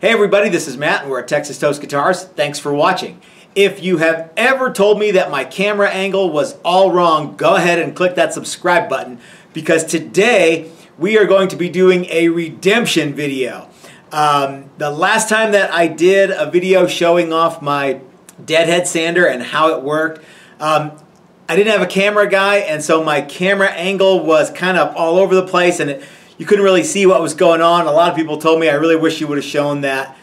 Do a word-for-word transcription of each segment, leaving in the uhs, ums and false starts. Hey everybody, this is Matt and we're at Texas Toast Guitars. Thanks for watching. If you have ever told me that my camera angle was all wrong, go ahead and click that subscribe button because today we are going to be doing a redemption video. Um, the last time that I did a video showing off my Deadhead sander and how it worked, um, I didn't have a camera guy, and so my camera angle was kind of all over the place and it you couldn't really see what was going on. A lot of people told me I really wish you would have shown that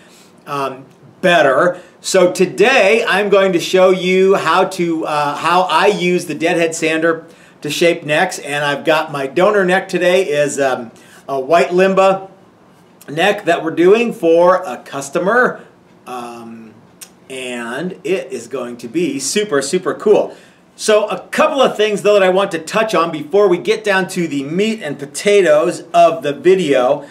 um, better. So today I'm going to show you how to uh, how I use the Deadhead sander to shape necks, and I've got my donor neck today is um, a white limba neck that we're doing for a customer, um, and it is going to be super super cool. So a couple of things though that I want to touch on before we get down to the meat and potatoes of the video.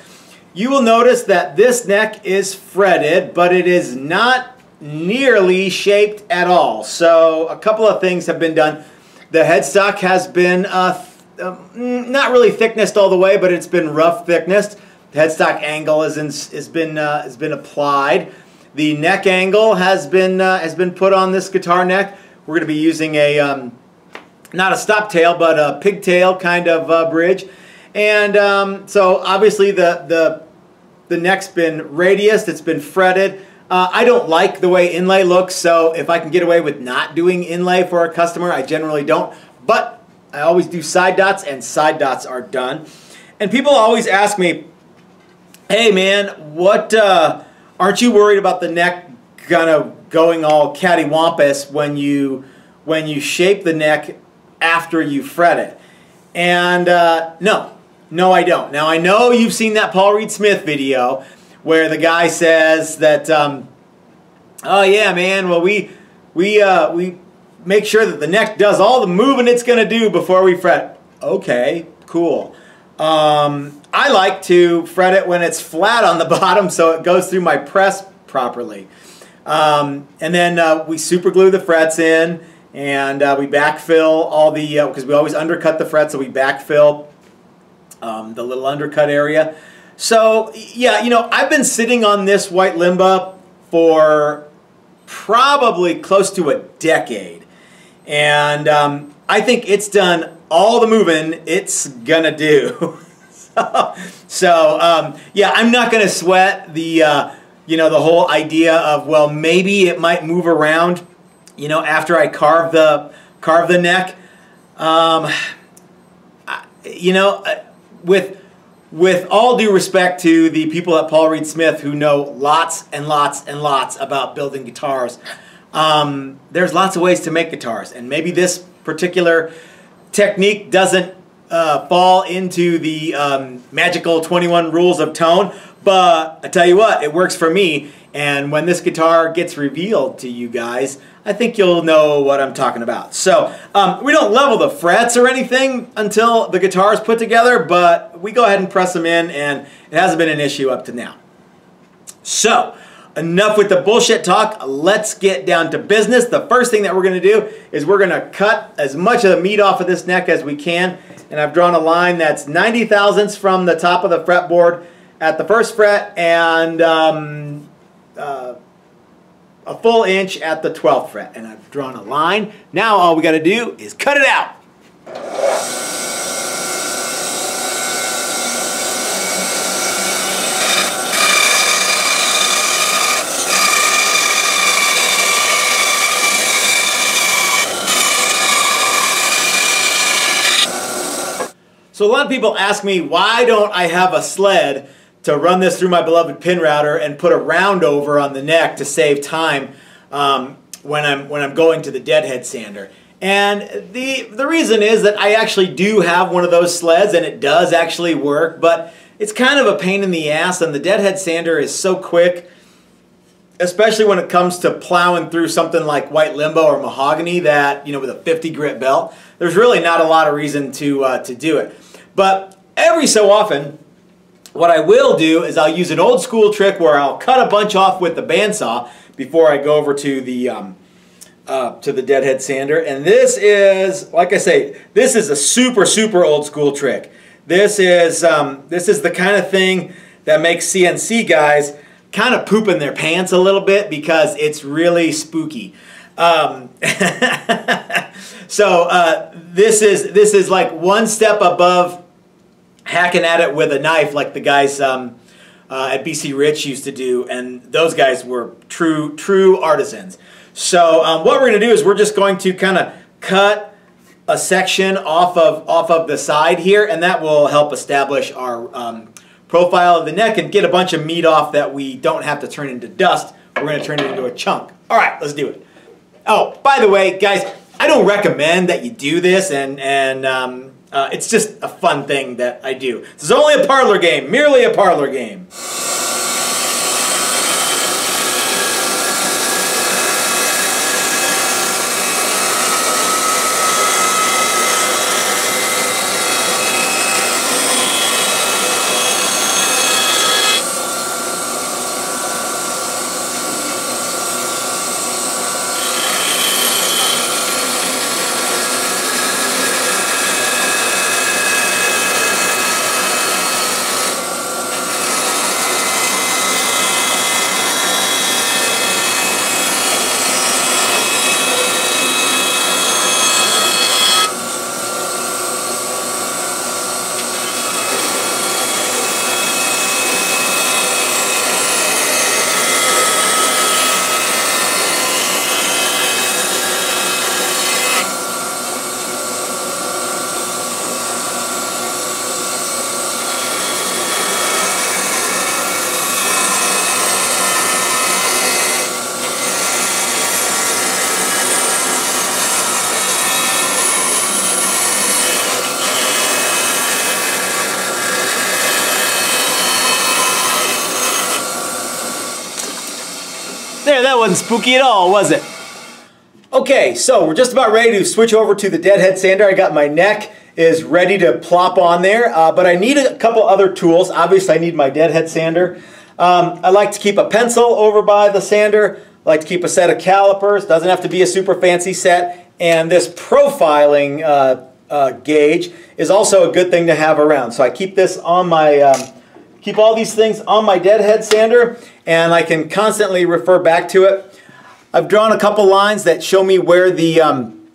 You will notice that this neck is fretted, but it is not nearly shaped at all. So a couple of things have been done. The headstock has been uh, uh, not really thicknessed all the way, but it's been rough thicknessed. The headstock angle is in, is been uh, has been applied. The neck angle has been uh, has been put on this guitar neck. We're going to be using a, um, not a stop tail, but a pigtail kind of uh, bridge. And um, so obviously the, the, the neck's been radiused, it's been fretted. Uh, I don't like the way inlay looks, so if I can get away with not doing inlay for a customer, I generally don't. But I always do side dots, and side dots are done. And people always ask me, hey man, what, uh, aren't you worried about the neck kind of going all cattywampus when you when you shape the neck after you fret it? And uh, no, no I don't. Now I know you've seen that Paul Reed Smith video where the guy says that, um, oh yeah man, well we we uh, we make sure that the neck does all the moving it's gonna do before we fret. Okay, cool. Um, I like to fret it when it's flat on the bottom so it goes through my press properly. Um, and then uh, we super glue the frets in, and uh, we backfill all the, because uh, we always undercut the frets, so we backfill um, the little undercut area. So yeah, you know, I've been sitting on this white limba for probably close to a decade, and um, I think it's done all the moving it's gonna do. so so um, yeah, I'm not gonna sweat the uh, you know, the whole idea of, well, maybe it might move around, you know, after I carve the carve the neck. Um, I, you know, with with all due respect to the people at Paul Reed Smith who know lots and lots and lots about building guitars, um, there's lots of ways to make guitars, and maybe this particular technique doesn't uh, fall into the um, magical twenty-one rules of tone. But I tell you what, it works for me, and when this guitar gets revealed to you guys, I think you'll know what I'm talking about. So um, we don't level the frets or anything until the guitar is put together, but we go ahead and press them in, and it hasn't been an issue up to now. So enough with the bullshit talk, let's get down to business. The first thing that we're going to do is we're going to cut as much of the meat off of this neck as we can, and I've drawn a line that's ninety thousandths from the top of the fretboard at the first fret, and um, uh, a full inch at the twelfth fret, and I've drawn a line. Now all we got to do is cut it out. So a lot of people ask me, why don't I have a sled to run this through my beloved pin router and put a round over on the neck to save time um, when I'm when I'm going to the Deadhead sander. And the the reason is that I actually do have one of those sleds, and it does actually work, but it's kind of a pain in the ass, and the Deadhead sander is so quick, especially when it comes to plowing through something like white limbo or mahogany, that, you know, with a fifty grit belt, there's really not a lot of reason to uh, to do it. But every so often, what I will do is I'll use an old school trick where I'll cut a bunch off with the bandsaw before I go over to the um, uh, to the Deadhead sander. And this is, like I say, this is a super super old school trick. This is um, this is the kind of thing that makes C N C guys kind of pooping their pants a little bit because it's really spooky. Um, so uh, this is this is like one step above hacking at it with a knife, like the guys um, uh, at B C Rich used to do, and those guys were true true artisans. So um, what we're going to do is we're just going to kind of cut a section off of off of the side here, and that will help establish our um, profile of the neck and get a bunch of meat off that we don't have to turn into dust. We're going to turn it into a chunk. All right, let's do it. Oh, by the way, guys, I don't recommend that you do this, and and um, uh, it's just a fun thing that I do. This is only a parlor game, merely a parlor game. There, that wasn't spooky at all, was it? Okay, so we're just about ready to switch over to the Deadhead sander. I got my neck is ready to plop on there, uh, but I need a couple other tools. Obviously, I need my Deadhead sander. Um, I like to keep a pencil over by the sander. I like to keep a set of calipers. Doesn't have to be a super fancy set. And this profiling uh, uh, gauge is also a good thing to have around. So I keep this on my... Um, Keep all these things on my Deadhead sander, and I can constantly refer back to it. I've drawn a couple lines that show me where the um,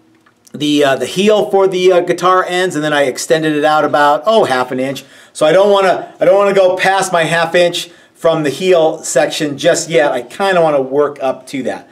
the uh, the heel for the uh, guitar ends, and then I extended it out about oh half an inch. So I don't want to I don't want to go past my half inch from the heel section just yet. I kind of want to work up to that.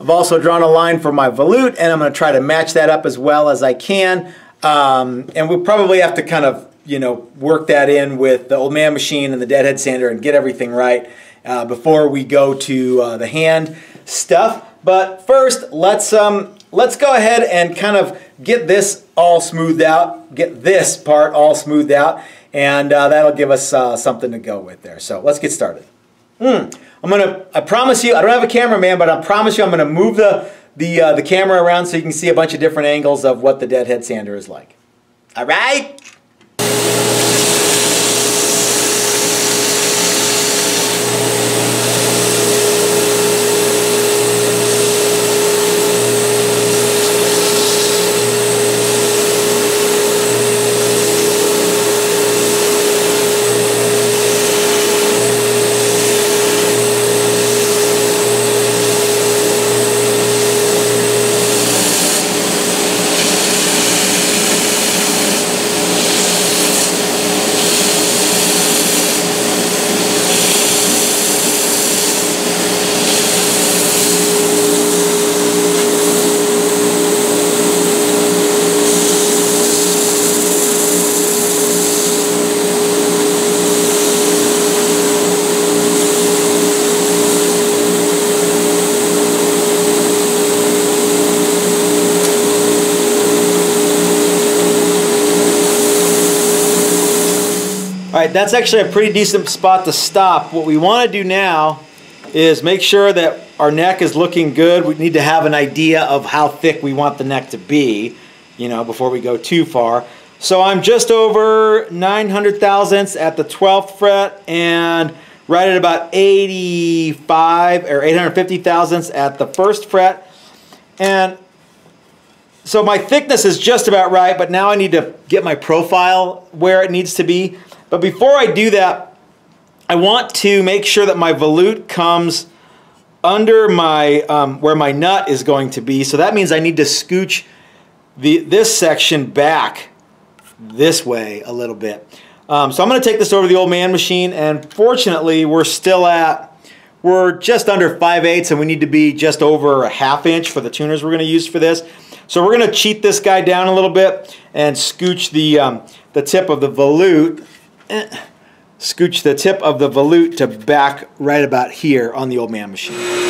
I've also drawn a line for my volute, and I'm going to try to match that up as well as I can. Um, and we'll probably have to kind of, you know, work that in with the old man machine and the Deadhead sander and get everything right uh, before we go to uh, the hand stuff. But first, let's um, let's go ahead and kind of get this all smoothed out, get this part all smoothed out, and uh, that'll give us uh, something to go with there. So let's get started. Mm. I'm gonna, I promise you, I don't have a cameraman, but I promise you, I'm gonna move the the uh, the camera around so you can see a bunch of different angles of what the Deadhead sander is like. All right. That's actually a pretty decent spot to stop. What we want to do now is make sure that our neck is looking good. We need to have an idea of how thick we want the neck to be, you know, before we go too far. So I'm just over nine hundred thousandths at the twelfth fret and right at about eighty-five or eight hundred fifty thousandths at the first fret. And so my thickness is just about right, but now I need to get my profile where it needs to be. But before I do that, I want to make sure that my volute comes under my, um, where my nut is going to be. So that means I need to scooch the, this section back this way a little bit. Um, so I'm gonna take this over the old man machine, and fortunately we're still at, we're just under five eighths, and we need to be just over a half inch for the tuners we're gonna use for this. So we're gonna cheat this guy down a little bit and scooch the, um, the tip of the volute, eh, scooch the tip of the volute to back right about here on the old man machine.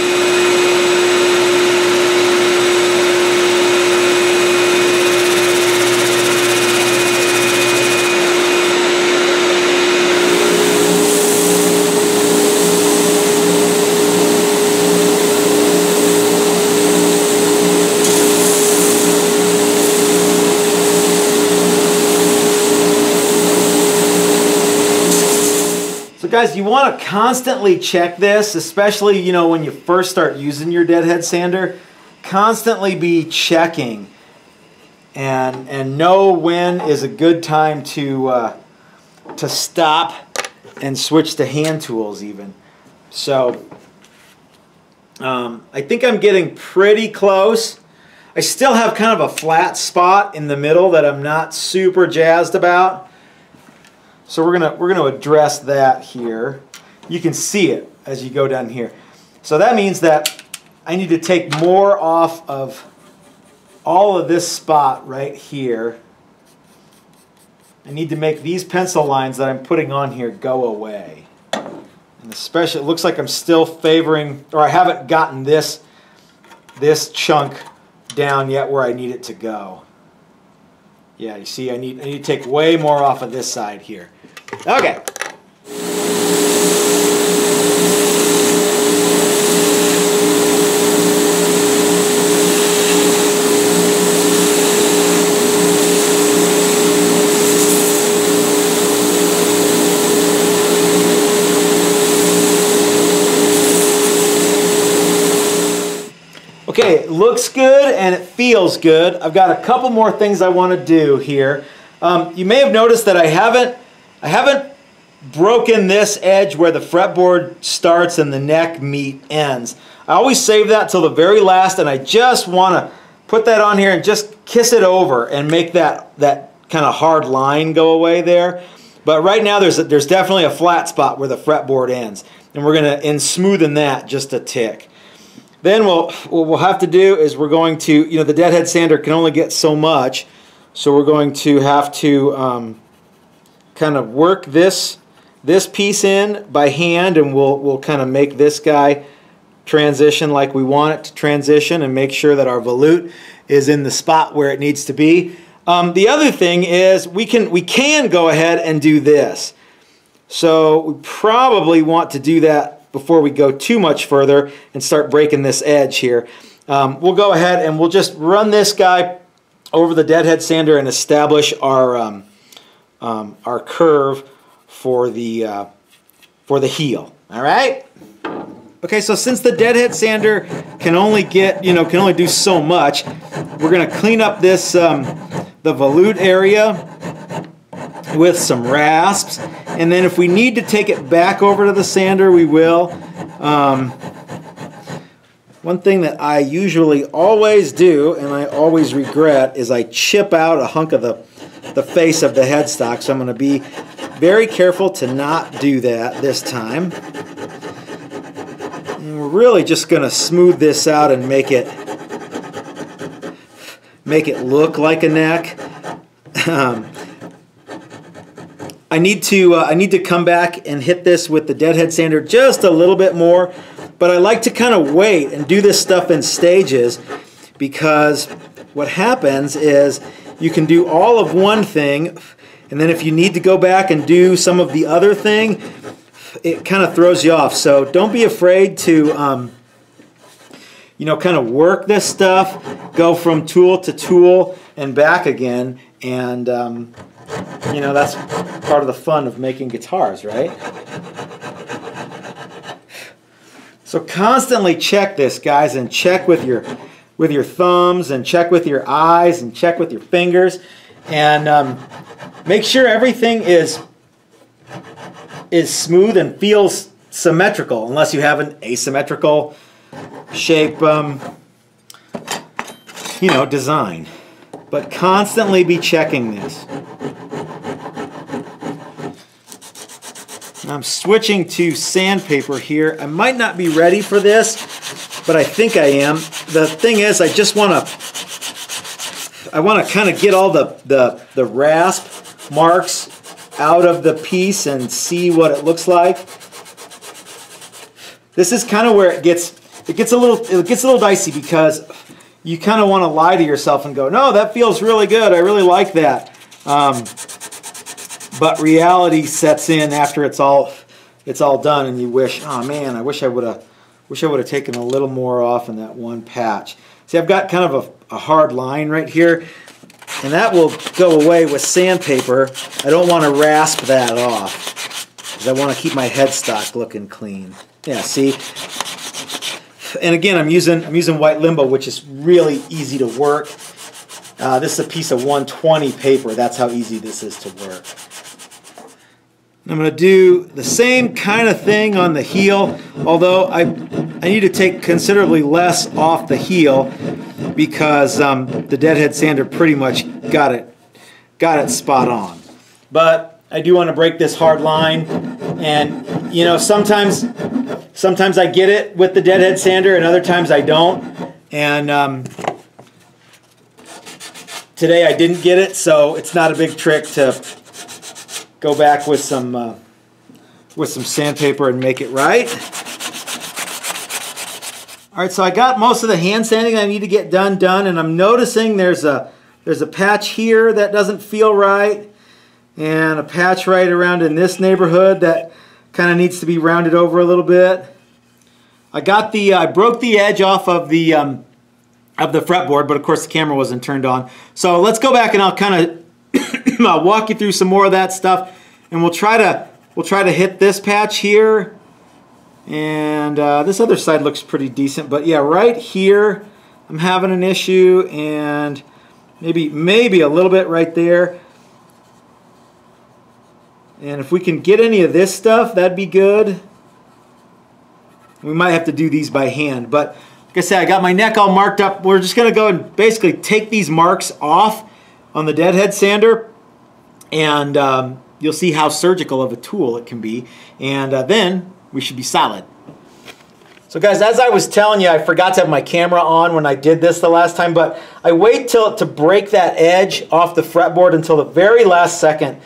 Guys, you want to constantly check this, especially, you know, when you first start using your Deadhead sander. Constantly be checking and and know when is a good time to uh, to stop and switch to hand tools even. So um, I think I'm getting pretty close. I still have kind of a flat spot in the middle that I'm not super jazzed about. So we're gonna we're gonna address that here. You can see it as you go down here. So that means that I need to take more off of all of this spot right here. I need to make these pencil lines that I'm putting on here go away. And especially, it looks like I'm still favoring, or I haven't gotten this this chunk down yet where I need it to go. Yeah, you see, I need, I need to take way more off of this side here. Okay. Okay, it looks good and it feels good. I've got a couple more things I want to do here. Um, you may have noticed that I haven't, I haven't broken this edge where the fretboard starts and the neck meet ends. I always save that till the very last, and I just want to put that on here and just kiss it over and make that that kind of hard line go away there. But right now there's a, there's definitely a flat spot where the fretboard ends, and we're gonna in smoothen that just a tick. Then we'll, what we'll have to do is we're going to, you know, the Deadhead sander can only get so much, so we're going to have to um, kind of work this this piece in by hand, and we'll we'll kind of make this guy transition like we want it to transition, and make sure that our volute is in the spot where it needs to be. Um, the other thing is we can we can go ahead and do this. So we probably want to do that before we go too much further and start breaking this edge here. Um, we'll go ahead and we'll just run this guy over the Deadhead sander and establish our um, um, our curve for the uh, for the heel. All right. Okay. So since the Deadhead sander can only get, you know, can only do so much, we're gonna clean up this um, the volute area with some rasps, and then if we need to take it back over to the sander, we will. Um, one thing that I usually always do, and I always regret, is I chip out a hunk of the, the face of the headstock, so I'm going to be very careful to not do that this time. And we're really just going to smooth this out and make it, make it look like a neck. Um, I need to uh, I need to come back and hit this with the Deadhead sander just a little bit more, but I like to kind of wait and do this stuff in stages, because what happens is you can do all of one thing, and then if you need to go back and do some of the other thing, it kind of throws you off. So don't be afraid to um, you know, kind of work this stuff, go from tool to tool and back again, and um, you know, that's part of the fun of making guitars, right? So constantly check this, guys, and check with your with your thumbs, and check with your eyes, and check with your fingers, and um, make sure everything is is smooth and feels symmetrical, unless you have an asymmetrical shape, um, you know, design. But constantly be checking this. I'm switching to sandpaper here. I might not be ready for this, but I think I am. The thing is, I just want to, I want to kind of get all the, the, the rasp marks out of the piece and see what it looks like. This is kind of where it gets, it gets a little, it gets a little dicey, because you kind of want to lie to yourself and go, no, that feels really good. I really like that. Um, but reality sets in after it's all, it's all done, and you wish, oh man, I wish I would have, wish I would have taken a little more off in that one patch. See, I've got kind of a, a hard line right here, and that will go away with sandpaper. I don't want to rasp that off, because I want to keep my headstock looking clean. Yeah, see? And again, I'm using, I'm using white limba, which is really easy to work. Uh, this is a piece of one twenty paper. That's how easy this is to work. I'm going to do the same kind of thing on the heel, although I, I need to take considerably less off the heel, because um, the Deadhead sander pretty much got it, got it spot on. But I do want to break this hard line, and you know, sometimes, sometimes I get it with the Deadhead sander, and other times I don't. And um, today I didn't get it, so it's not a big trick to go back with some uh, with some sandpaper and make it right. All right, so I got most of the hand sanding I need to get done done, and I'm noticing there's a there's a patch here that doesn't feel right, and a patch right around in this neighborhood that kind of needs to be rounded over a little bit. I got the uh, I broke the edge off of the um, of the fretboard, but of course the camera wasn't turned on. So let's go back and I'll kind of I'll walk you through some more of that stuff, and we'll try to we'll try to hit this patch here, and uh, this other side looks pretty decent, but yeah, right here I'm having an issue, and maybe maybe a little bit right there. And if we can get any of this stuff, that'd be good. We might have to do these by hand, but like I said, I got my neck all marked up. We're just gonna go and basically take these marks off on the Deadhead sander, and um, you'll see how surgical of a tool it can be, and uh, then we should be solid. So guys, as I was telling you, I forgot to have my camera on when I did this the last time, but I wait till to break that edge off the fretboard until the very last second.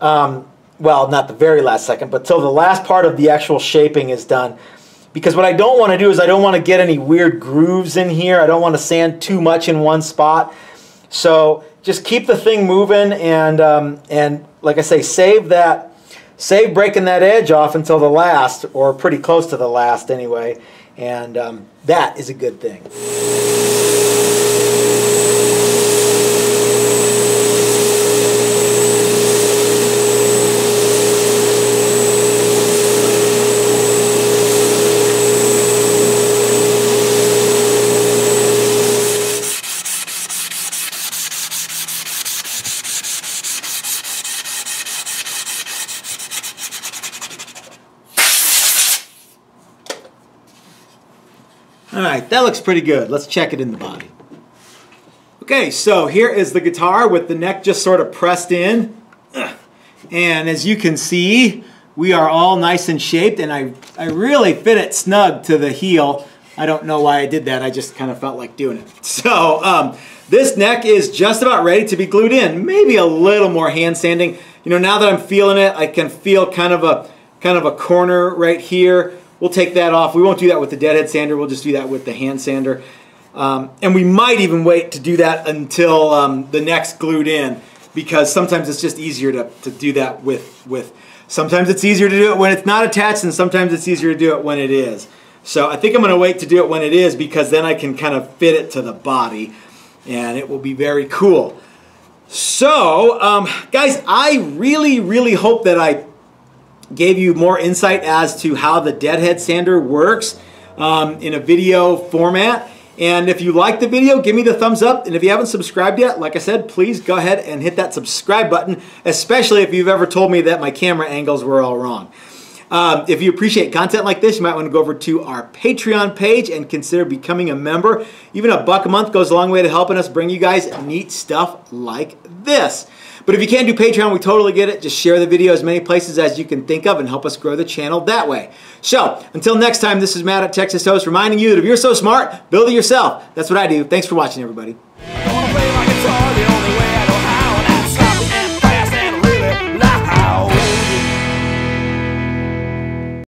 Um, well, not the very last second, but till the last part of the actual shaping is done. Because what I don't want to do is I don't want to get any weird grooves in here. I don't want to sand too much in one spot. So just keep the thing moving, and um, and like I say, save that, save breaking that edge off until the last, or pretty close to the last anyway, and um, that is a good thing. Alright, that looks pretty good. Let's check it in the body. Okay, so here is the guitar with the neck just sort of pressed in. And as you can see, we are all nice and shaped, and I, I really fit it snug to the heel. I don't know why I did that. I just kind of felt like doing it. So um, this neck is just about ready to be glued in. Maybe a little more hand sanding. You know, now that I'm feeling it, I can feel kind of a, kind of a corner right here. We'll take that off. We won't do that with the Deadhead sander. We'll just do that with the hand sander. Um, and we might even wait to do that until um, the neck's glued in, because sometimes it's just easier to, to do that with, with... Sometimes it's easier to do it when it's not attached, and sometimes it's easier to do it when it is. So I think I'm going to wait to do it when it is, because then I can kind of fit it to the body, and it will be very cool. So, um, guys, I really, really hope that I gave you more insight as to how the Deadhead sander works um, in a video format, And if you like the video, give me the thumbs up. And if you haven't subscribed yet, like I said, please go ahead and hit that subscribe button, especially if you've ever told me that my camera angles were all wrong. Um, if you appreciate content like this, you might want to go over to our Patreon page and consider becoming a member. Even a buck a month goes a long way to helping us bring you guys neat stuff like this. But if you can't do Patreon, we totally get it. Just share the video as many places as you can think of and help us grow the channel that way. So, until next time, this is Matt at Texas Toast reminding you that if you're so smart, build it yourself. That's what I do. Thanks for watching, everybody.